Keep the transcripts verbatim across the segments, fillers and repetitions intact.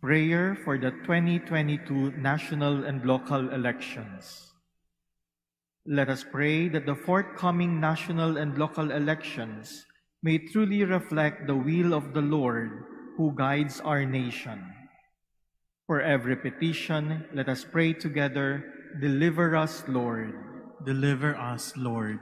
Prayer for the twenty twenty-two national and local elections. Let us pray that the forthcoming national and local elections may truly reflect the will of the Lord who guides our nation. For every petition, let us pray together, Deliver us, Lord. Deliver us, Lord.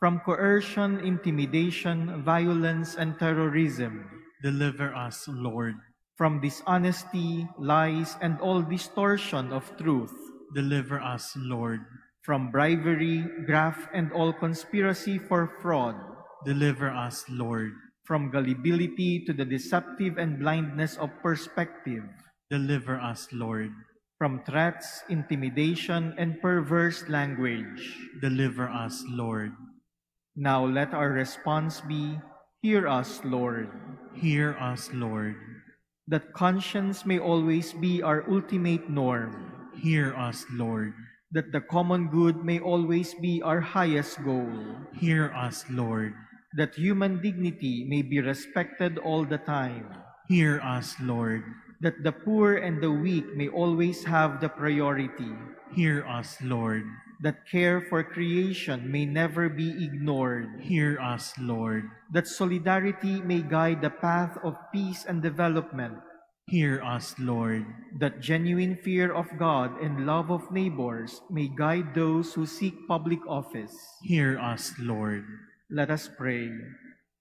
From coercion, intimidation, violence, and terrorism. Deliver us, Lord. From dishonesty, lies, and all distortion of truth. Deliver us, Lord. From bribery, graft, and all conspiracy for fraud. Deliver us, Lord. From gullibility to the deceptive and blindness of perspective. Deliver us, Lord. From threats, intimidation, and perverse language. Deliver us, Lord. Now let our response be, Hear us, Lord. Hear us, Lord. That conscience may always be our ultimate norm. Hear us, Lord. That the common good may always be our highest goal. Hear us, Lord. That human dignity may be respected all the time. Hear us, Lord. That the poor and the weak may always have the priority. Hear us, Lord. That care for creation may never be ignored. Hear us, Lord. That solidarity may guide the path of peace and development. Hear us, Lord. That genuine fear of God and love of neighbors may guide those who seek public office. Hear us, Lord. Let us pray.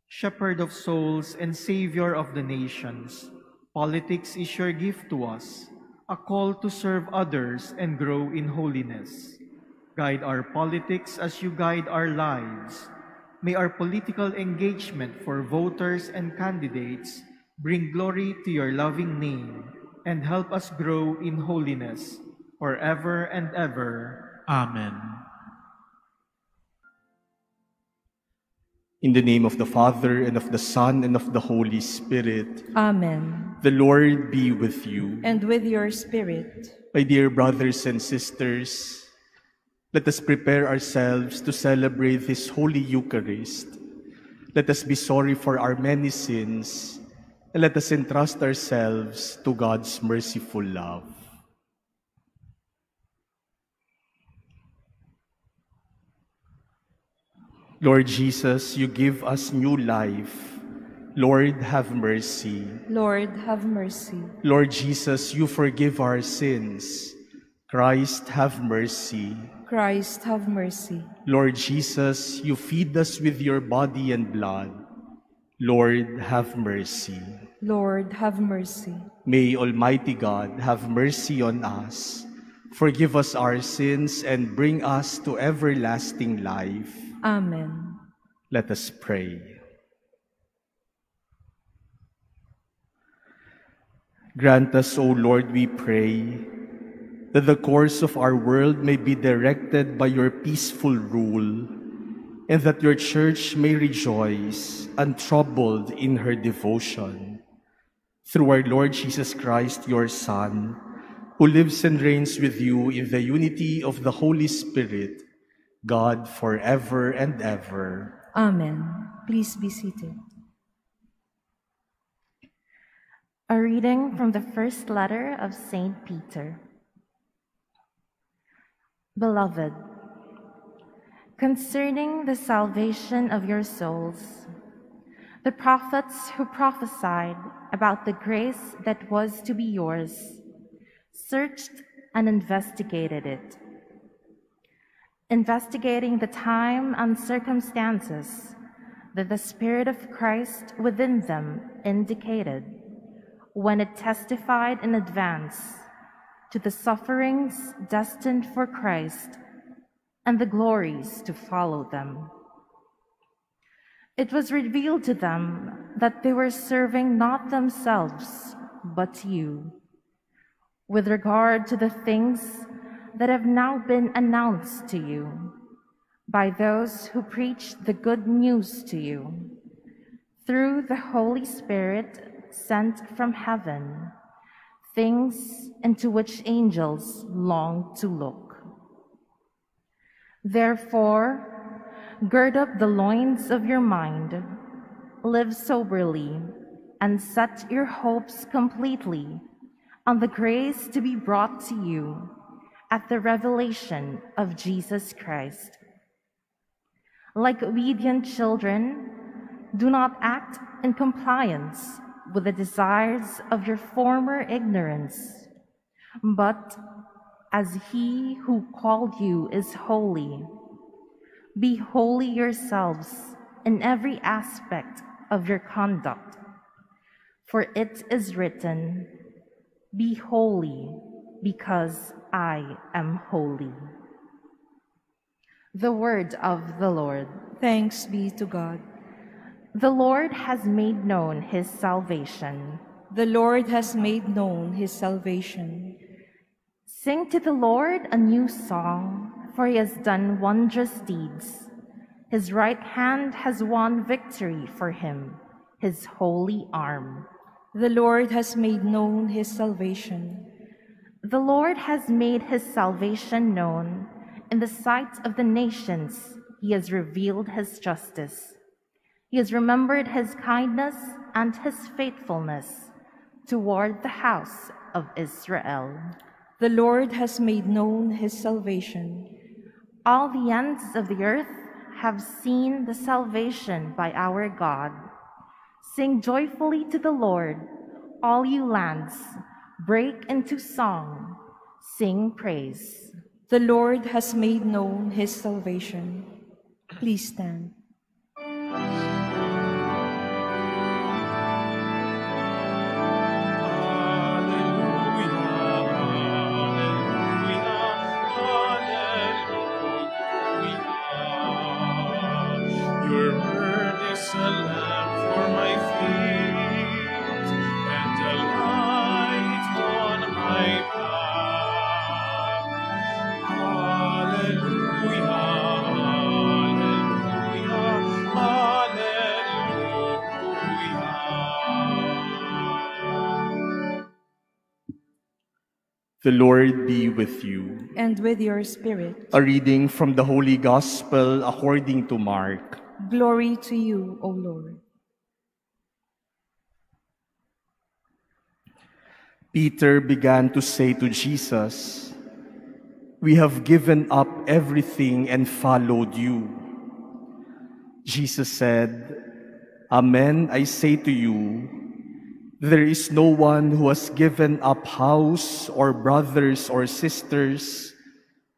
Shepherd of souls and Savior of the nations, politics is your gift to us, a call to serve others and grow in holiness. Guide our politics as you guide our lives. May our political engagement for voters and candidates bring glory to your loving name and help us grow in holiness forever and ever. Amen. In the name of the Father, and of the Son, and of the Holy Spirit. Amen. The Lord be with you. And with your spirit. My dear brothers and sisters, let us prepare ourselves to celebrate this Holy Eucharist. Let us be sorry for our many sins, and let us entrust ourselves to God's merciful love. Lord Jesus, you give us new life. Lord, have mercy. Lord, have mercy. Lord Jesus, you forgive our sins. Christ, have mercy. Christ, have mercy. Lord Jesus, you feed us with your body and blood. Lord, have mercy. Lord, have mercy. May Almighty God have mercy on us, forgive us our sins, and bring us to everlasting life. Amen. Let us pray. Grant us, O Lord, we pray, that the course of our world may be directed by your peaceful rule, and that your church may rejoice untroubled in her devotion. Through our Lord Jesus Christ, your Son, who lives and reigns with you in the unity of the Holy Spirit, God forever and ever. Amen. Please be seated. A reading from the first letter of Saint Peter. Beloved, concerning the salvation of your souls, the prophets who prophesied about the grace that was to be yours searched and investigated it, investigating the time and circumstances that the Spirit of Christ within them indicated when it testified in advance to the sufferings destined for Christ and the glories to follow them. It was revealed to them that they were serving not themselves, but you, with regard to the things that have now been announced to you by those who preach the good news to you through the Holy Spirit sent from heaven, things into which angels long to look. Therefore, gird up the loins of your mind, live soberly, and set your hopes completely on the grace to be brought to you at the revelation of Jesus Christ. Like obedient children, do not act in compliance with the desires of your former ignorance, but as he who called you is holy, be holy yourselves in every aspect of your conduct. For it is written, "Be holy, because I am holy." The word of the Lord. Thanks be to God. The Lord has made known his salvation. The Lord has made known his salvation. Sing to the Lord a new song, for he has done wondrous deeds. His right hand has won victory for him, his holy arm. The Lord has made known his salvation. The Lord has made his salvation known. In the sight of the nations, he has revealed his justice. He has remembered his kindness and his faithfulness toward the house of Israel. The Lord has made known his salvation. All the ends of the earth have seen the salvation by our God. Sing joyfully to the Lord, all you lands. Break into song, sing praise. The Lord has made known his salvation. Please stand. The Lord be with you. And with your spirit. A reading from the Holy Gospel according to Mark. Glory to you, O Lord. Peter began to say to Jesus, "We have given up everything and followed you." Jesus said, "Amen, I say to you, there is no one who has given up house or brothers or sisters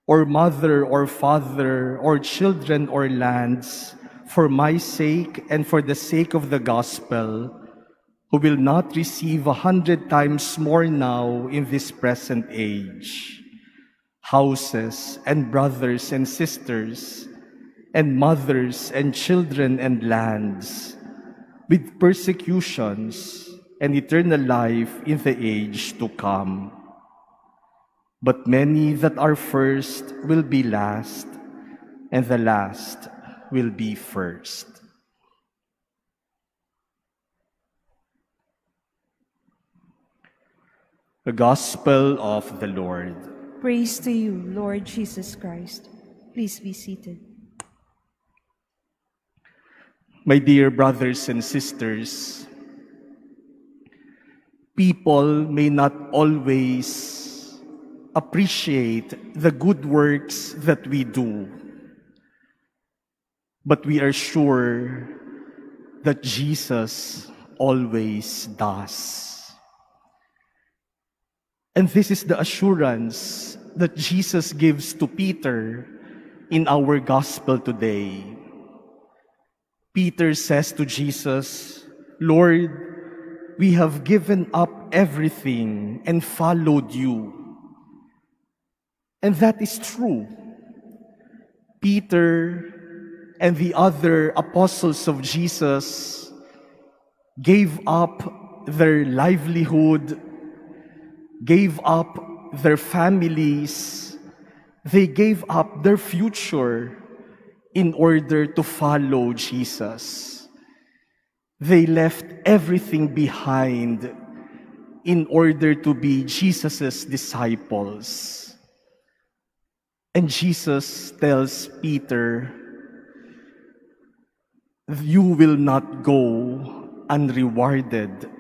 or mother or father or children or lands for my sake and for the sake of the gospel who will not receive a hundred times more now in this present age, houses and brothers and sisters and mothers and children and lands with persecutions, and eternal life in the age to come. But many that are first will be last, and the last will be first." The Gospel of the Lord. Praise to you, Lord Jesus Christ. Please be seated. My dear brothers and sisters, people may not always appreciate the good works that we do, but we are sure that Jesus always does. And this is the assurance that Jesus gives to Peter in our gospel today. Peter says to Jesus, "Lord, we have given up everything and followed you." And that is true. Peter and the other apostles of Jesus gave up their livelihood, gave up their families, they gave up their future in order to follow Jesus. They left everything behind in order to be Jesus' disciples. And Jesus tells Peter, "You will not go unrewarded."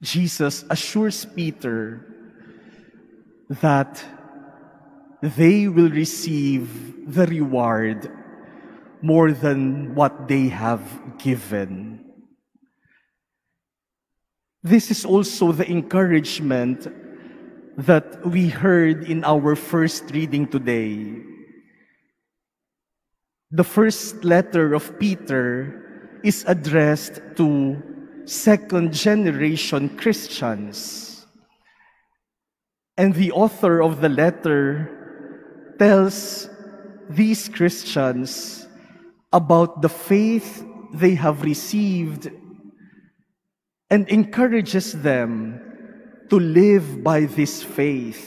Jesus assures Peter that they will receive the reward more than what they have given. This is also the encouragement that we heard in our first reading today. The first letter of Peter is addressed to second-generation Christians. And the author of the letter tells these Christians about the faith they have received and encourages them to live by this faith.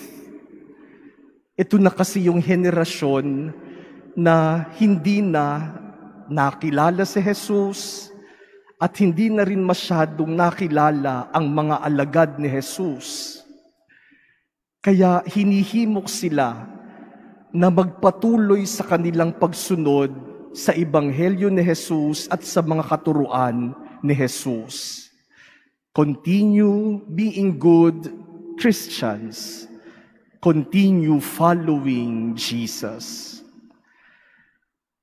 Ito na kasi yung henerasyon na hindi na nakilala si Jesus at hindi na rin masyadong nakilala ang mga alagad ni Jesus. Kaya hinihimok sila na magpatuloy sa kanilang pagsunod sa Ebanghelyo ni Jesus at sa mga katuruan ni Jesus. Continue being good Christians. Continue following Jesus.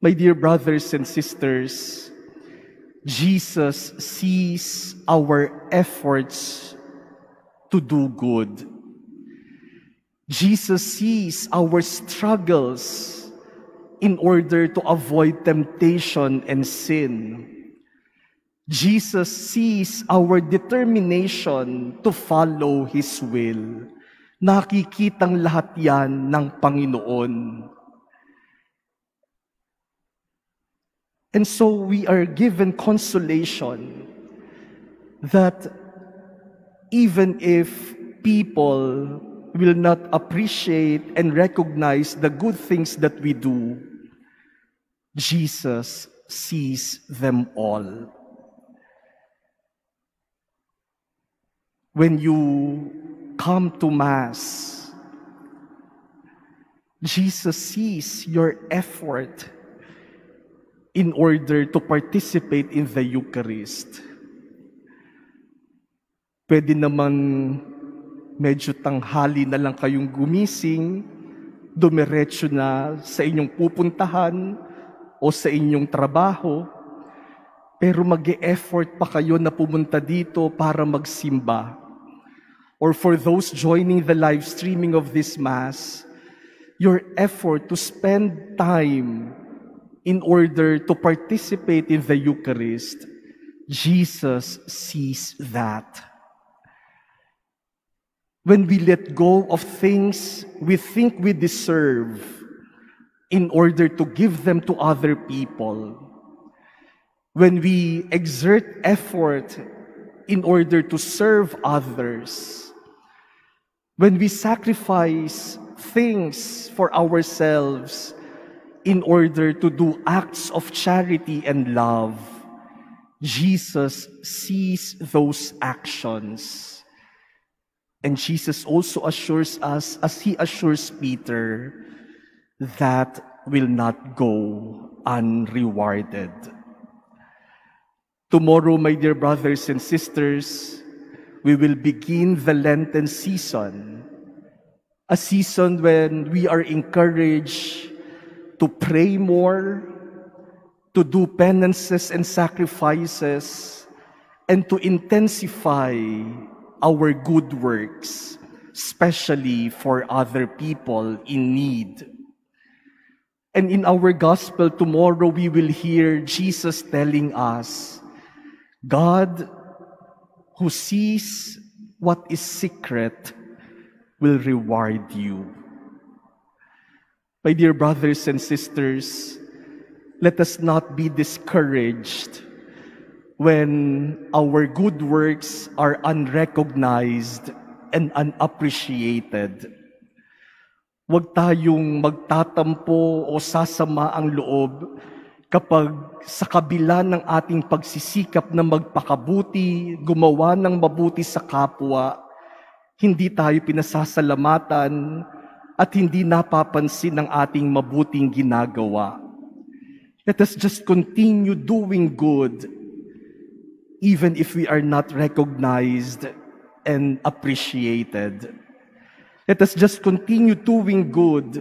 My dear brothers and sisters, Jesus sees our efforts to do good. Jesus sees our struggles in order to avoid temptation and sin. Jesus sees our determination to follow His will. Nakikitang lahat yan ng Panginoon. And so we are given consolation that even if people will not appreciate and recognize the good things that we do, Jesus sees them all. When you come to Mass, Jesus sees your effort in order to participate in the Eucharist. Pwede naman medyo tanghali na lang kayong gumising, dumiretso na sa inyong pupuntahan o sa inyong trabaho, pero mag-e-effort pa kayo na pumunta dito para magsimba. Or for those joining the live streaming of this Mass, your effort to spend time in order to participate in the Eucharist, Jesus sees that. When we let go of things we think we deserve in order to give them to other people, when we exert effort in order to serve others, when we sacrifice things for ourselves in order to do acts of charity and love, Jesus sees those actions. And Jesus also assures us, as He assures Peter, that will not go unrewarded. Tomorrow, my dear brothers and sisters, we will begin the Lenten season, a season when we are encouraged to pray more, to do penances and sacrifices, and to intensify our good works, especially for other people in need. And in our Gospel tomorrow, we will hear Jesus telling us, God, who sees what is secret, will reward you. My dear brothers and sisters, let us not be discouraged when our good works are unrecognized and unappreciated. Huwag tayong magtatampo o sasama ang loob kapag sa kabila ng ating pagsisikap na magpakabuti, gumawa ng mabuti sa kapwa, hindi tayo pinasasalamatan at hindi napapansin ang ating mabuting ginagawa. Let us just continue doing good even if we are not recognized and appreciated. Let us just continue doing good,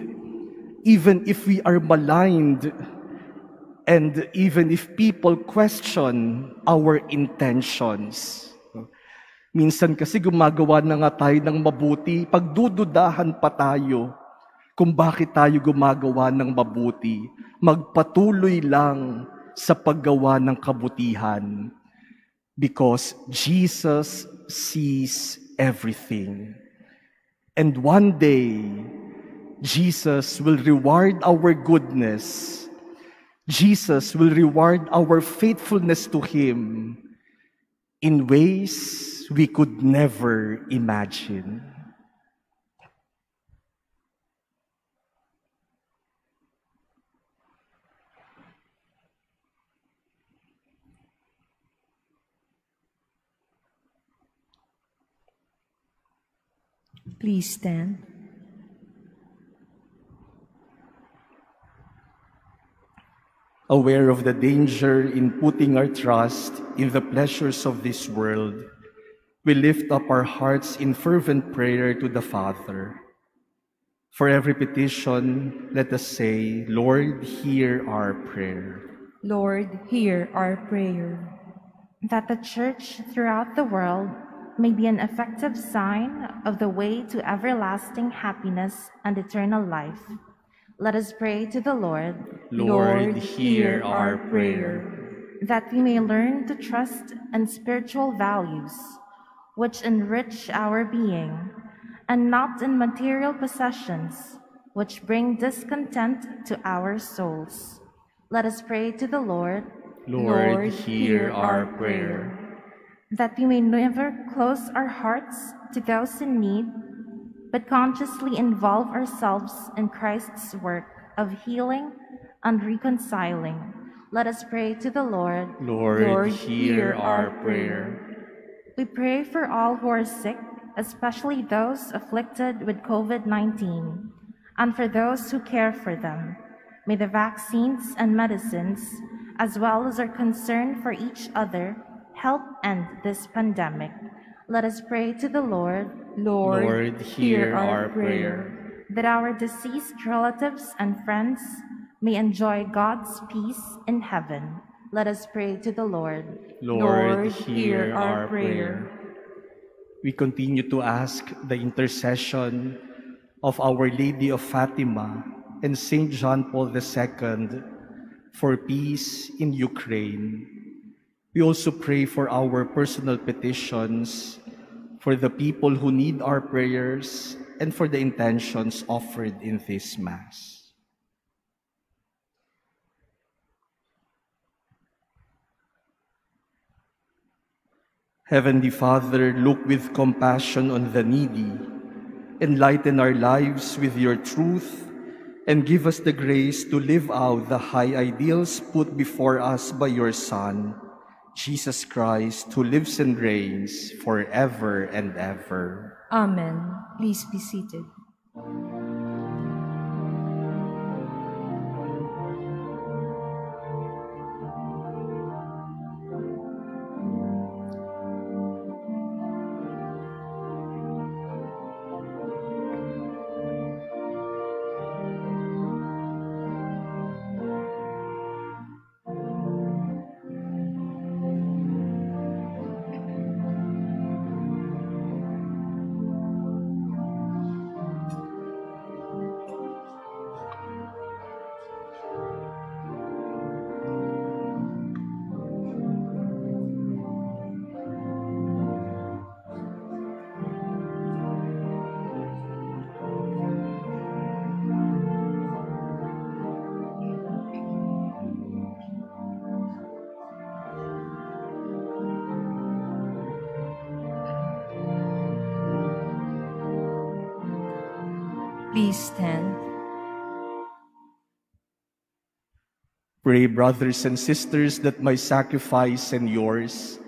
even if we are maligned, and even if people question our intentions. Minsan kasi gumagawa na nga tayo ng mabuti, pagdududahan pa tayo kung bakit tayo gumagawa ng mabuti. Magpatuloy lang sa paggawa ng kabutihan, because Jesus sees everything. And one day, Jesus will reward our goodness. Jesus will reward our faithfulness to Him in ways we could never imagine. Please stand. Aware of the danger in putting our trust in the pleasures of this world, we lift up our hearts in fervent prayer to the Father. For every petition, let us say, Lord, hear our prayer. Lord, hear our prayer. That the Church throughout the world may be an effective sign of the way to everlasting happiness and eternal life. Let us pray to the Lord. Lord, Lord hear our prayer. That we may learn to trust in spiritual values, which enrich our being, and not in material possessions, which bring discontent to our souls. Let us pray to the Lord. Lord, Lord hear our prayer. That we may never close our hearts to those in need, but consciously involve ourselves in Christ's work of healing and reconciling. Let us pray to the Lord. Lord, Lord hear our prayer. We pray for all who are sick, especially those afflicted with COVID nineteen, and for those who care for them. May the vaccines and medicines, as well as our concern for each other, help end this pandemic. Let us pray to the Lord. Lord, Lord hear, hear our prayer. That our deceased relatives and friends may enjoy God's peace in heaven. Let us pray to the Lord. Lord, Lord hear, hear our prayer. We continue to ask the intercession of Our Lady of Fatima and Saint John Paul the Second for peace in Ukraine. We also pray for our personal petitions, for the people who need our prayers, and for the intentions offered in this Mass. Heavenly Father, look with compassion on the needy, enlighten our lives with your truth, and give us the grace to live out the high ideals put before us by your Son, Jesus Christ, who lives and reigns forever and ever. Amen. Please be seated. Please stand. Pray, brothers and sisters, that my sacrifice and yours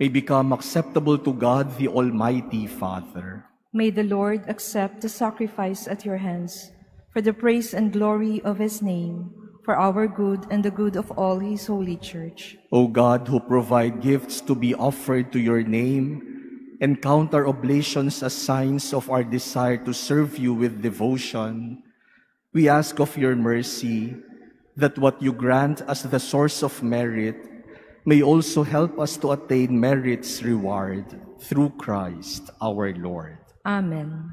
may become acceptable to God, the Almighty Father. May the Lord accept the sacrifice at your hands for the praise and glory of His name, for our good and the good of all His holy Church. O God, who provide gifts to be offered to your name, and count our oblations as signs of our desire to serve you with devotion, we ask of your mercy that what you grant as the source of merit may also help us to attain merit's reward through Christ our Lord. Amen.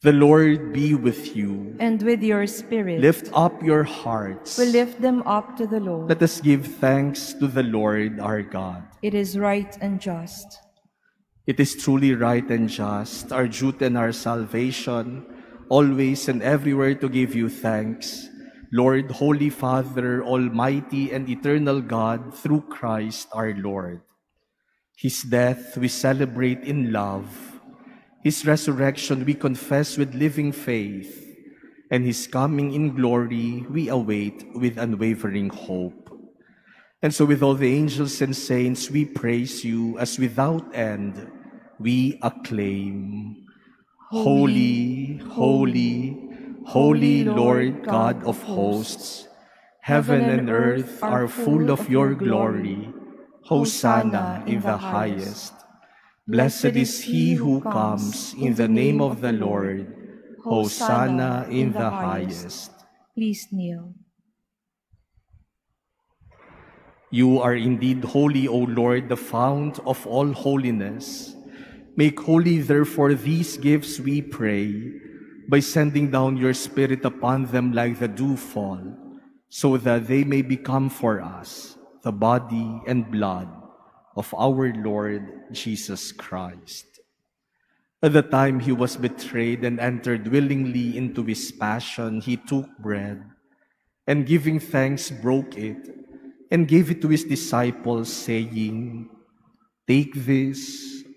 The Lord be with you. And with your spirit. Lift up your hearts. We lift them up to the Lord. Let us give thanks to the Lord our God. It is right and just. It is truly right and just, our duty and our salvation, always and everywhere to give you thanks, Lord, Holy Father, Almighty and Eternal God, through Christ our Lord. His death we celebrate in love, his resurrection we confess with living faith, and his coming in glory we await with unwavering hope. And so with all the angels and saints, we praise you as without end we acclaim, Holy, holy, holy Lord God of hosts, heaven and earth are full of your glory. Hosanna in the highest. Blessed is he who comes in the name of the Lord. Hosanna in the highest. Please kneel. You are indeed holy, O Lord, the fount of all holiness. Make holy, therefore, these gifts, we pray, by sending down your Spirit upon them like the dewfall, so that they may become for us the body and blood of our Lord Jesus Christ. At the time he was betrayed and entered willingly into his passion, he took bread, and giving thanks, broke it, and gave it to his disciples, saying, "Take this,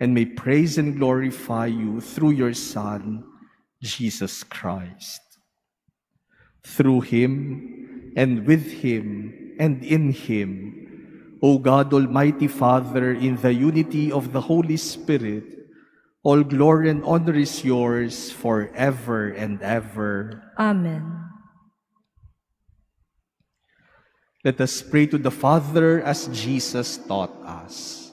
and may praise and glorify you through your Son, Jesus Christ. Through him, and with him, and in him, O God, Almighty Father, in the unity of the Holy Spirit, all glory and honor is yours forever and ever. Amen. Let us pray to the Father as Jesus taught us. us.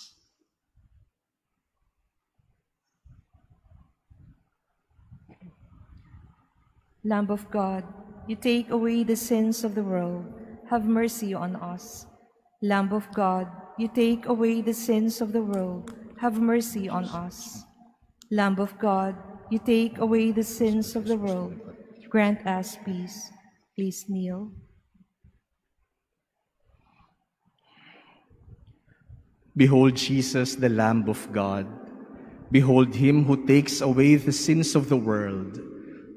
Lamb of God, you take away the sins of the world, have mercy on us. Lamb of God, you take away the sins of the world, have mercy on us. Lamb of God, you take away the sins of the world, grant us peace. Please kneel. Behold Jesus, the Lamb of God. Behold him who takes away the sins of the world.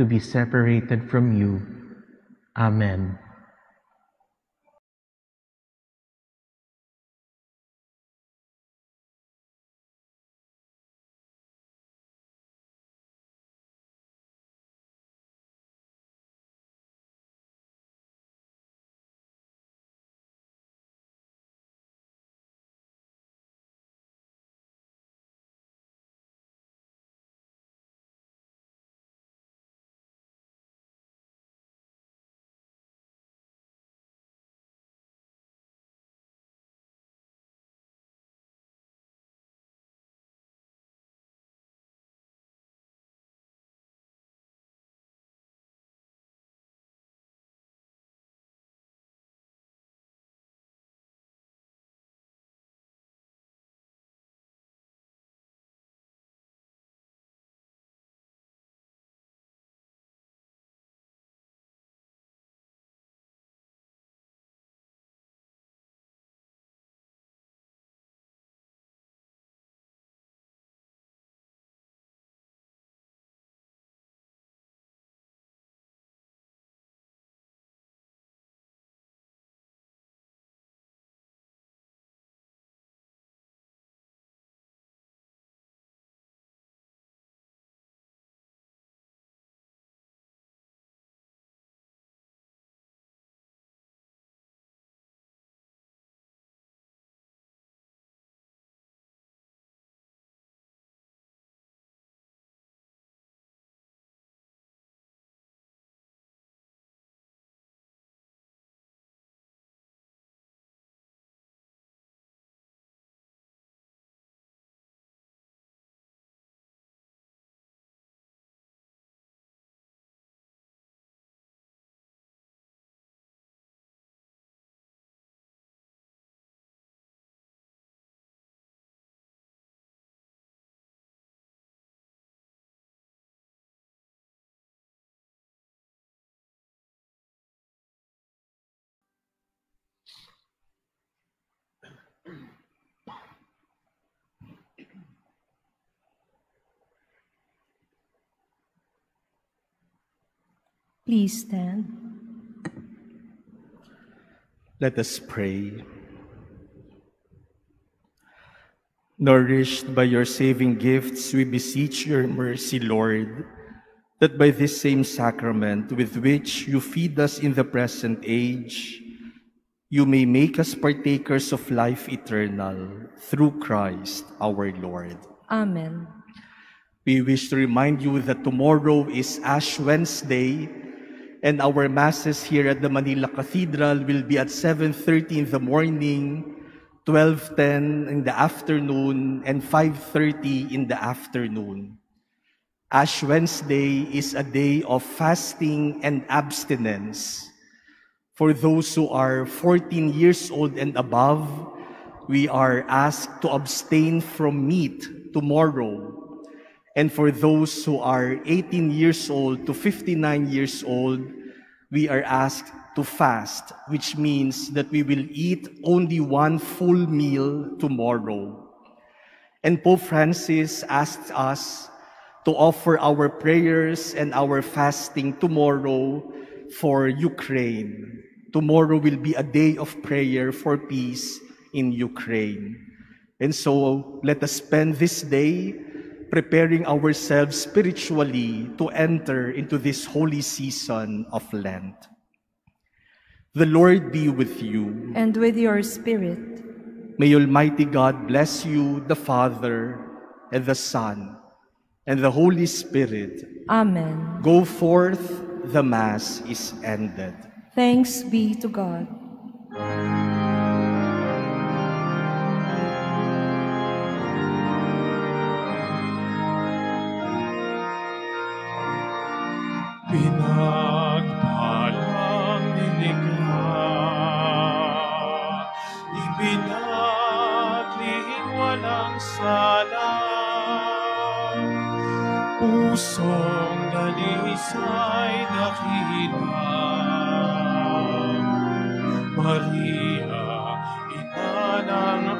to be separated from you. Amen. Please stand. Let us pray. Nourished by your saving gifts, we beseech your mercy, Lord, that by this same sacrament with which you feed us in the present age, you may make us partakers of life eternal through Christ our Lord. Amen. We wish to remind you that tomorrow is Ash Wednesday, and our masses here at the Manila Cathedral will be at seven thirty in the morning, twelve ten in the afternoon, and five thirty in the afternoon. Ash Wednesday is a day of fasting and abstinence. For those who are fourteen years old and above, we are asked to abstain from meat tomorrow. And for those who are eighteen years old to fifty-nine years old, we are asked to fast, which means that we will eat only one full meal tomorrow. And Pope Francis asked us to offer our prayers and our fasting tomorrow for Ukraine. Tomorrow will be a day of prayer for peace in Ukraine. And so let us spend this day preparing ourselves spiritually to enter into this holy season of Lent. The Lord be with you. And with your spirit. May Almighty God bless you, the Father, and the Son, and the Holy Spirit. Amen. Go forth, the Mass is ended. Thanks be to God. Pusong dalisay nakilang Maria, ina ng